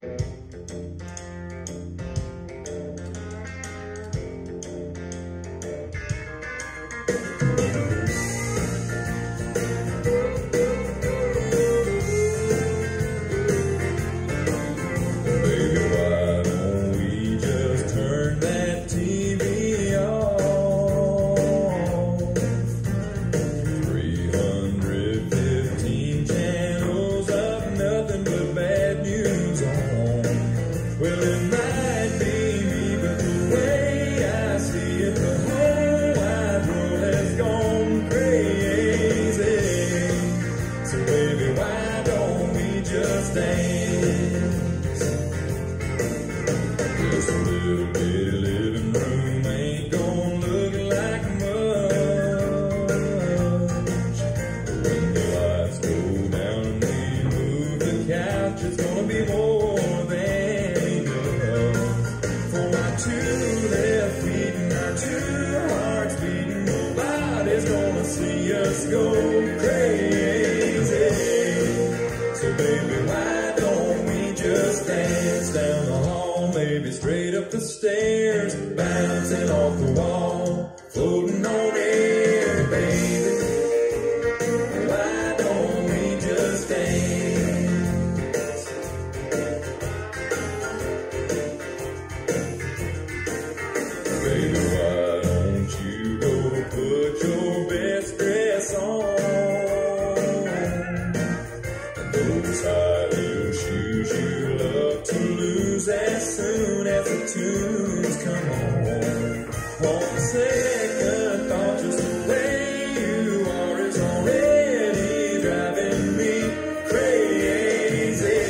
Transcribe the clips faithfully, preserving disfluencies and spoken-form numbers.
Just dance. Just a little bit of living room ain't gonna look like much. When the lights go down and we move the couch, it's gonna be more than enough for my two left feet and our two hearts beating. Nobody's gonna see us go crazy. So baby, why don't we just dance down the hall, maybe straight up the stairs, bouncing off the wall, floating on air, baby. Why don't we just dance? Baby, why don't you go put your best dress on? Those high heel shoes you love to lose as soon as the tunes come on. On second thought, just the way you are is already driving me crazy.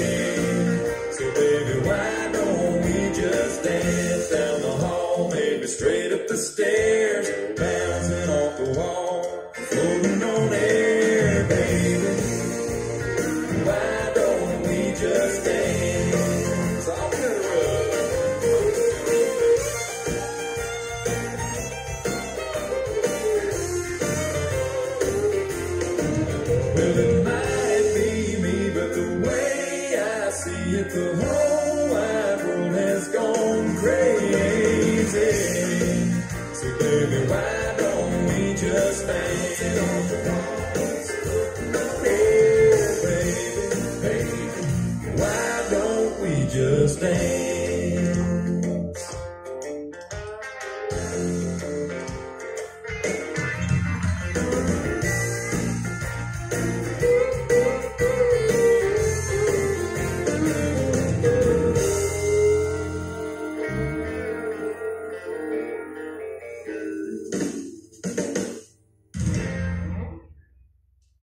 So baby, why don't we just dance down the hall, maybe straight up the stairs, bouncing off the wall, floating on air, baby. Why don't we just dance on the road? Well, it might be me, but the way I see it, the whole wide world has gone crazy. So baby, why don't we just dance?